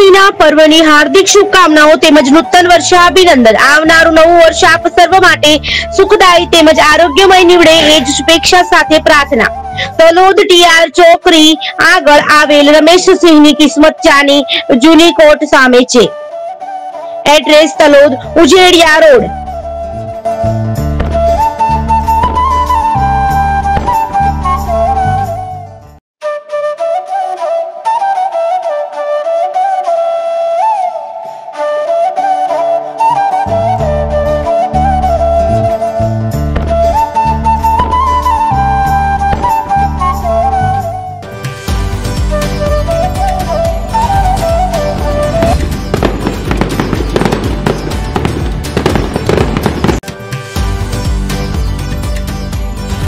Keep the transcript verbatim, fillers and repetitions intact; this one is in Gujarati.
મહાષ્ટમીના પર્વની હાર્દિક શુભકામનાઓ તેમજ નૂતન વર્ષે અભિનંદન। આવનારું નવું વર્ષ આપ સર્વ માટે સુખદાયી તેમજ આરોગ્યમય નીવડે એ જ શુભેચ્છા સાથે પ્રાર્થના। तलोद टीआर चौकरी आगळ आवेल रमेश सिंहनी किस्मत जानी जूनी कोट सामे छे। Address Talod Ujediya road.